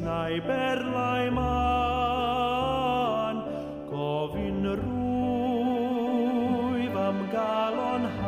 Neiberleimann, Govin ruivam galon